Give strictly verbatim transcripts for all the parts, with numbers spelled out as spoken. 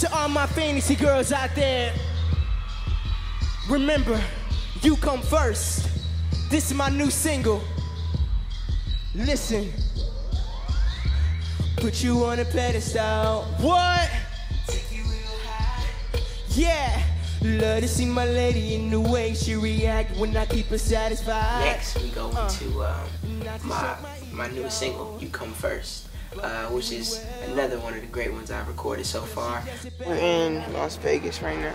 To all my fantasy girls out there, remember, you come first. This is my new single. Listen. Put you on a pedestal. What? Take you real high. Yeah. Love to see my lady in the way she react when I keep her satisfied. Next, we go uh, to um, my, my new single, You Come First, uh, which is another one of the great ones I've recorded so far. We're in Las Vegas right now.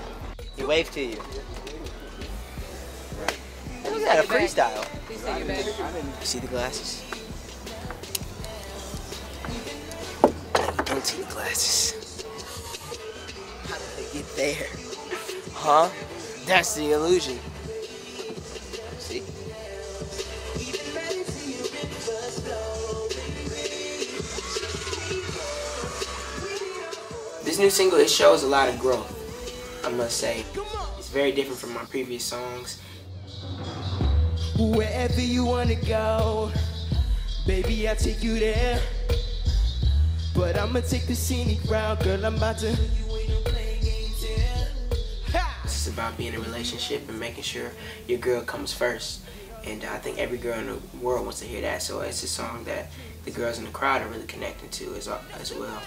He waved to you. Look at a freestyle. You see the glasses? Don't see the glasses. How did they get there? Huh? That's the illusion. See? This new single, it shows a lot of growth, I must say. It's very different from my previous songs. Wherever you wanna go, baby, I'll take you there. But I'ma take the scenic route, girl, I'm about to. It's about being in a relationship and making sure your girl comes first. And I think every girl in the world wants to hear that, so it's a song that the girls in the crowd are really connecting to as, as well.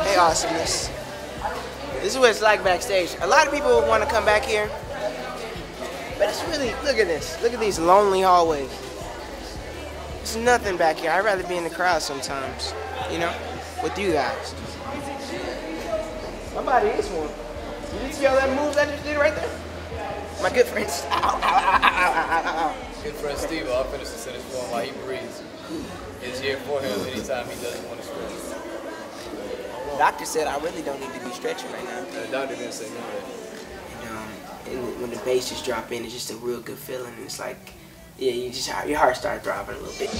Hey, awesomeness. This is what it's like backstage. A lot of people want to come back here. But it's really, look at this. Look at these lonely hallways. There's nothing back here. I'd rather be in the crowd sometimes, you know, with you guys. Somebody is one. Did you see all that moves I just did right there? My good friend. Ow, ow, ow, ow, ow, ow. Good friend Steve, I'll finish the sentence for him while he breathes. It's here for him anytime he doesn't want to stretch. The doctor said I really don't need to be stretching right now. The doctor didn't say no. And when the bass just drop in, it's just a real good feeling. It's like, yeah, you just your heart starts throbbing a little bit.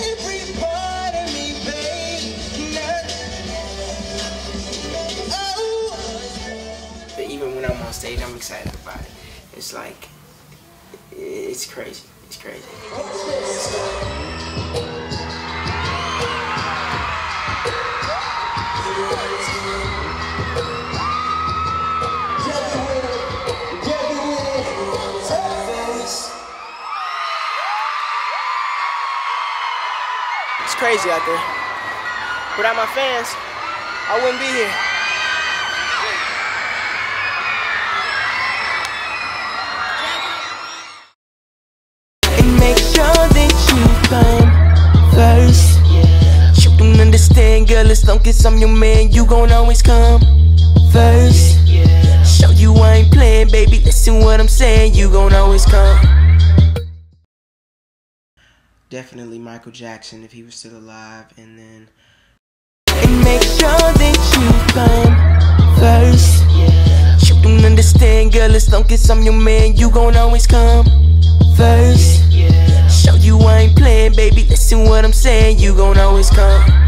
Every part of me, baby. Oh. But even when I'm on stage, I'm excited about it. It's like, it's crazy. It's crazy. It's crazy out there. Without my fans, I wouldn't be here. And make sure that you come first. You can understand, girl, as long as I'm your man, you gon' always come first. Show you I ain't playing, baby, listen what I'm saying, you gon' always come. Definitely Michael Jackson if he was still alive, and then and make sure that you come first. You don't understand, girl, as long as I'm your man, you gon' always come first. Show you I ain't playing, baby, listen what I'm saying, you gon' always come.